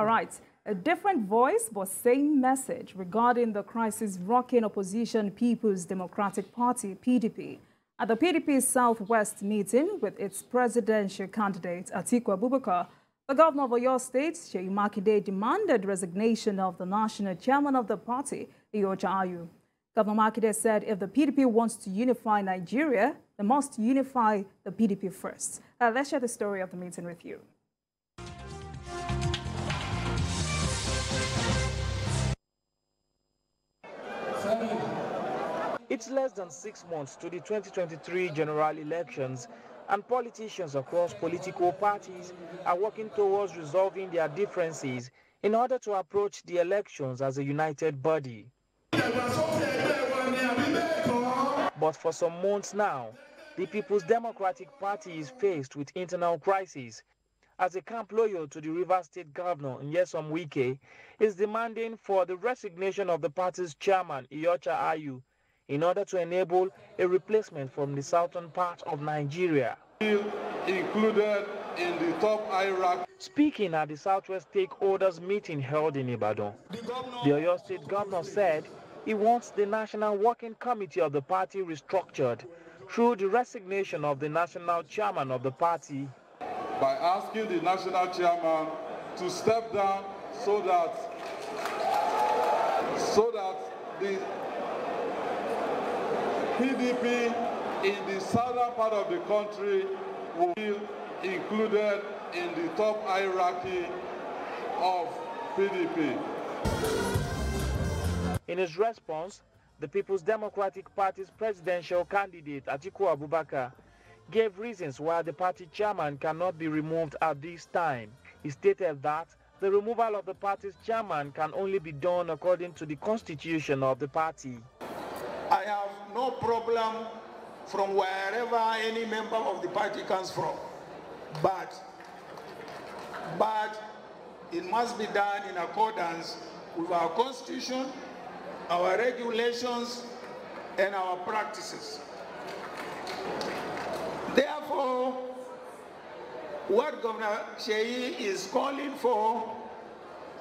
All right. A different voice, but same message regarding the crisis rocking opposition People's Democratic Party, PDP. At the PDP Southwest meeting with its presidential candidate, Atiku Abubakar, the governor of Oyo State, Seyi Makinde, demanded resignation of the national chairman of the party, Iyorchia Ayu. Governor Makinde said if the PDP wants to unify Nigeria, they must unify the PDP first. Let's share the story of the meeting with you. It's less than 6 months to the 2023 general elections, and politicians across political parties are working towards resolving their differences in order to approach the elections as a united body. But for some months now, the People's Democratic Party is faced with internal crisis, as the camp loyal to the Rivers State Governor, Nyesom Wike, is demanding for the resignation of the party's chairman, Iyorchia Ayu, in order to enable a replacement from the southern part of Nigeria. Included in the top hierarchy. Speaking at the Southwest Stakeholders meeting held in Ibadan, the Oyo State governor said he wants the National Working Committee of the party restructured through the resignation of the national chairman of the party. By asking the national chairman to step down so that the PDP in the southern part of the country will be included in the top hierarchy of PDP. In his response, the People's Democratic Party's presidential candidate, Atiku Abubakar, gave reasons why the party chairman cannot be removed at this time. He stated that the removal of the party's chairman can only be done according to the constitution of the party. I have no problem from wherever any member of the party comes from, but it must be done in accordance with our constitution, our regulations, and our practices. Therefore, what Governor Seyi is calling for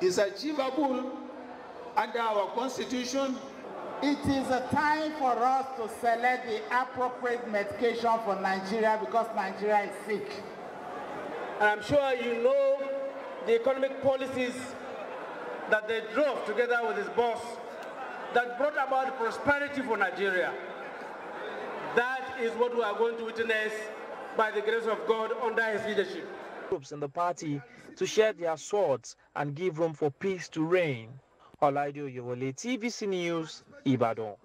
is achievable under our constitution. It is a time for us to select the appropriate medication for Nigeria, because Nigeria is sick. I'm sure you know the economic policies that they drove together with his boss that brought about prosperity for Nigeria. That is what we are going to witness by the grace of God under his leadership. Groups in the party to share their swords and give room for peace to reign. Olaido Oyewole, TVC News, Ibadan.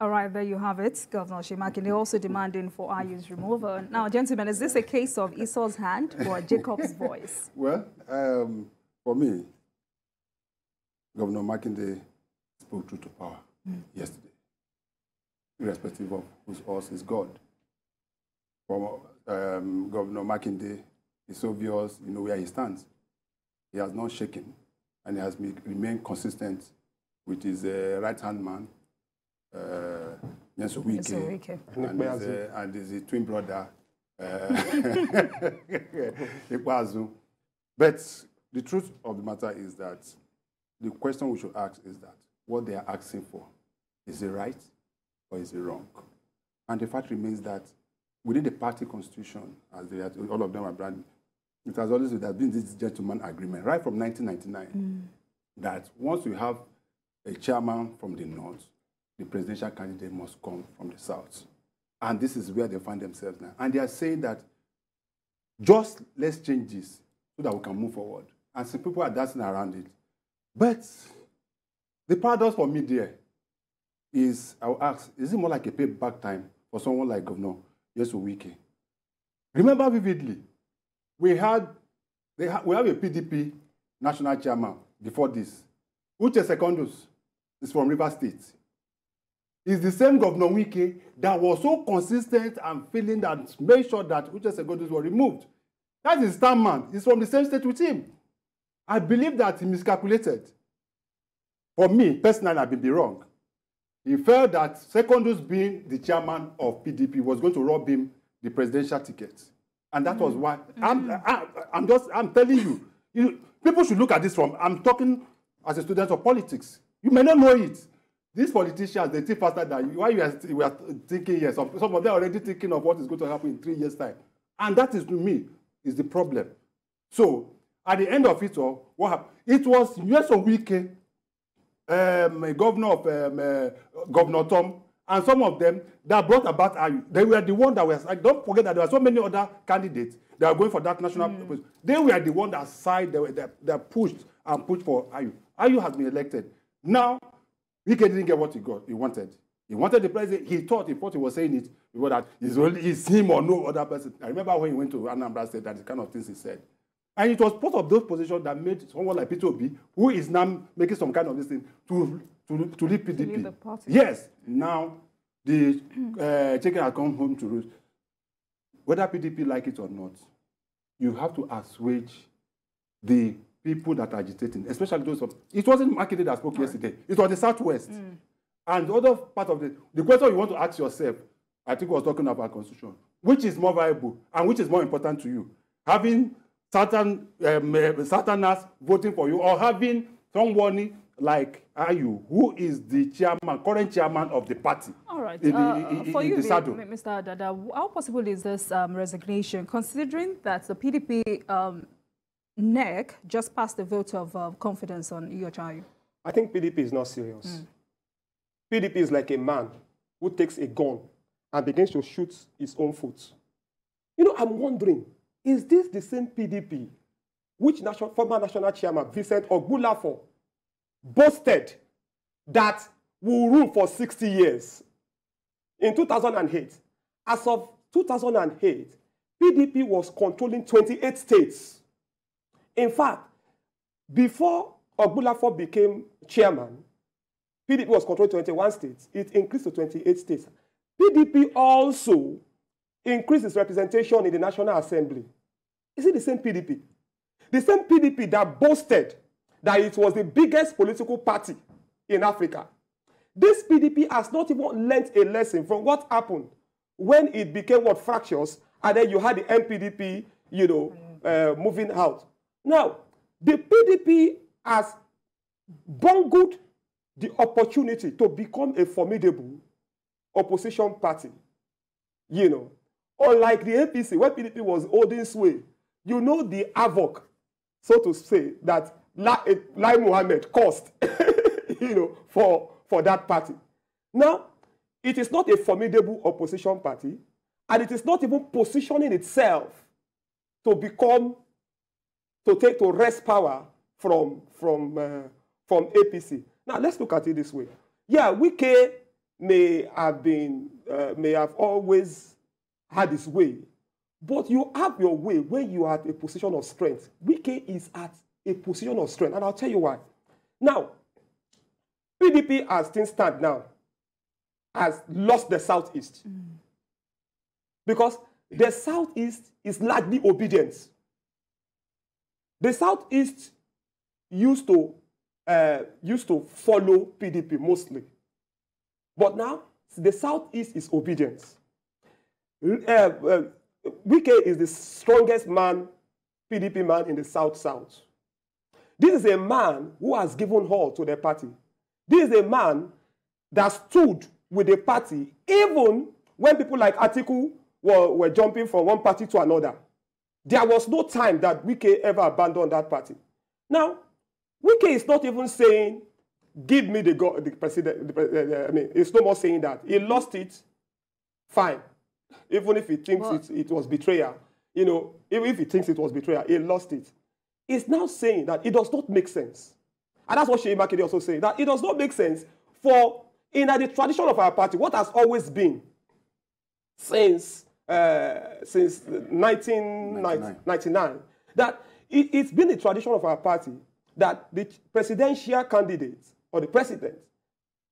All right, there you have it. Governor Seyi Makinde also demanding for Ayu's removal. Now, gentlemen, is this a case of Esau's hand or Jacob's voice? Well, for me, Governor Makinde spoke truth to power yesterday, irrespective of whose horse is God. For, Governor Makinde, it's obvious, you know, where he stands. He has not shaken, and he has remained consistent with his right-hand man, Nyesom Wike, and his twin brother, Ikpeazu. But the truth of the matter is that the question we should ask is that what they are asking for, is it right or is it wrong? And the fact remains that within the party constitution, as they are, all of them are branded, it has always been this gentleman agreement, right from 1999, that once you have a chairman from the north, the presidential candidate must come from the south. And this is where they find themselves now. And they are saying that just let's change this so that we can move forward. And some people are dancing around it. But the paradox for me there is, I'll ask, is it more like a payback time for someone like Governor Nyesom Wike? Remember vividly, we have a PDP national chairman before this. Uche Secondus is from Rivers State. It's the same Governor Wike that was so consistent and feeling that made sure that Uche Secondus was removed. That's his stand man. He's from the same state with him. I believe that he miscalculated. For me, personally, I may be wrong. He felt that Secondus being the chairman of PDP was going to rob him the presidential ticket. And that was why, I'm telling you, people should look at this from, I'm talking as a student of politics. You may not know it. These politicians, they think faster than you. Why you are thinking, yes, some of them are already thinking of what is going to happen in 3 years' time. And that is, to me, is the problem. So, at the end of it all, what happened? It was Nyesom Wike, governor of Governor Tom, and some of them that brought about Ayu. They were the one that were, don't forget that there were so many other candidates that were going for that national purpose. They were the one that side, that pushed and pushed for Ayu. Ayu has been elected. Now, Wike didn't get what he wanted. He wanted the president. He thought he was saying it because that it's him or no other person. I remember when he went to Anambra State, that the kind of things he said. And it was part of those positions that made someone like Peter Obi, who is now making some kind of this thing, to leave PDP. To leave the party. Yes. Now, the chicken has come home to roost. Whether PDP like it or not, you have to assuage the people that are agitating, especially those of... It wasn't Makinde that spoke yesterday. It was the Southwest. And the other part of the question you want to ask yourself, I think I was talking about constitution, which is more viable and which is more important to you? Having Satanás voting for you, or having someone like Ayu, who is the chairman, current chairman of the party. All right. For you, Mr. Adada, how possible is this resignation, considering that the PDP NEC just passed the vote of confidence on Iyorchia Ayu? I think PDP is not serious. PDP is like a man who takes a gun and begins to shoot his own foot. You know, I'm wondering, is this the same PDP which former national chairman Vincent Ogbulafor boasted that will rule for 60 years? In 2008, as of 2008, PDP was controlling 28 states. In fact, before Ogbulafor became chairman, PDP was controlled 21 states. It increased to 28 states. PDP also increased its representation in the National Assembly. Is it the same PDP? The same PDP that boasted that it was the biggest political party in Africa. This PDP has not even learned a lesson from what happened when it became what fractures, and then you had the MPDP, you know, moving out. Now, the PDP has bungled the opportunity to become a formidable opposition party. You know, unlike the APC, where PDP was holding sway, you know the havoc, so to say, that Lai Mohammed caused, you know, for that party. Now, it is not a formidable opposition party, and it is not even positioning itself to become, to wrest power from APC. Now, let's look at it this way. Yeah, Wike may have always had his way, but you have your way when you are at a position of strength. Wike is at a position of strength, and I'll tell you why. Now, PDP, as things stand now, has lost the Southeast because the Southeast is largely obedient. The Southeast used to follow PDP mostly. But now, the Southeast is obedient. Wike is the strongest man, PDP man, in the South-South. This is a man who has given all to the party. This is a man that stood with the party even when people like Atiku were jumping from one party to another. There was no time that Wike ever abandoned that party. Now, Wike is not even saying, give me the president. I mean, it's no more saying that. He lost it, fine. Even if he thinks it was betrayal, you know, even if he thinks it was betrayal, he lost it. He's now saying that it does not make sense. And that's what Seyi Makinde also said, that it does not make sense for, in the tradition of our party, what has always been since 1999, that it's been the tradition of our party that the presidential candidate or the president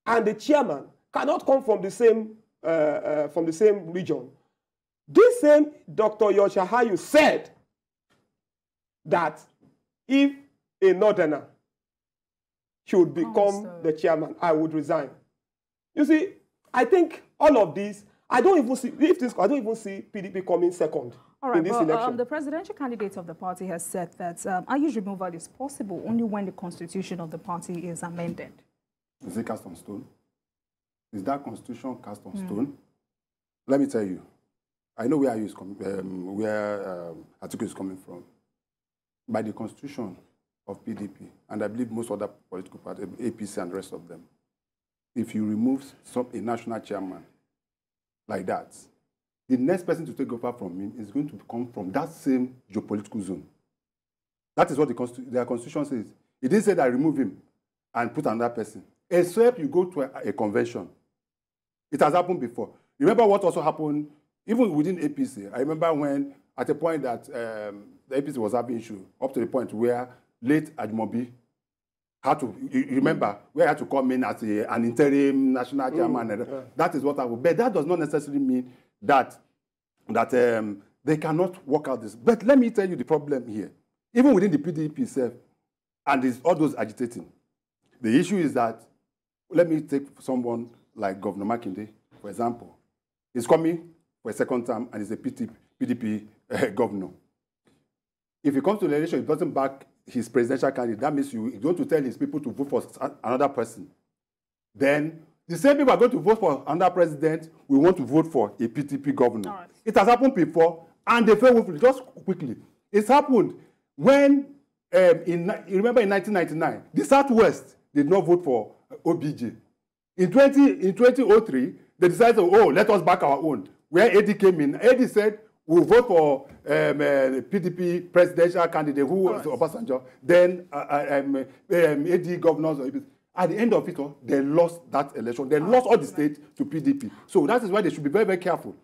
and the chairman cannot come from the same region. This same Dr. Iyorchia Ayu said that if a northerner should become the chairman, I would resign. You see, I think all of this, I don't even see PDP coming second in this election. The presidential candidate of the party has said that Ayu's removal is possible only when the constitution of the party is amended. Is it cast on stone? Is that constitution cast on stone? Let me tell you. I know where Ayu is coming, Atiku is coming from. By the constitution of PDP, and I believe most other political parties, APC and the rest of them, if you remove a national chairman like that, the next person to take over from him is going to come from that same geopolitical zone. That is what their constitution says. It didn't say that remove him and put another person. Except you go to a convention. It has happened before. Remember what also happened even within APC. I remember when, at a point that the APC was having issue, up to the point where late Ajmobi had to, where I had to come in as an interim national chairman. That is what I would. But that does not necessarily mean that, they cannot work out this. But let me tell you the problem here. Even within the PDP itself, and all those agitating, the issue is that, let me take someone like Governor Makinde, for example. He's coming for a second term and he's a PDP governor. If he comes to the election, he doesn't back his presidential candidate, that means you going to tell his people to vote for another person. Then the same people are going to vote for another president. We want to vote for a PDP governor. Right. It has happened before, and they fell woefully. Just quickly, it's happened when in 1999 the Southwest did not vote for OBJ. In 2003 they decided, oh, let us back our own. Where AD came in, AD said, we'll vote for the PDP presidential candidate who was Obasanjo, then AD governors. At the end of it all, they lost that election. They lost all the state to PDP. So that is why they should be very, very careful.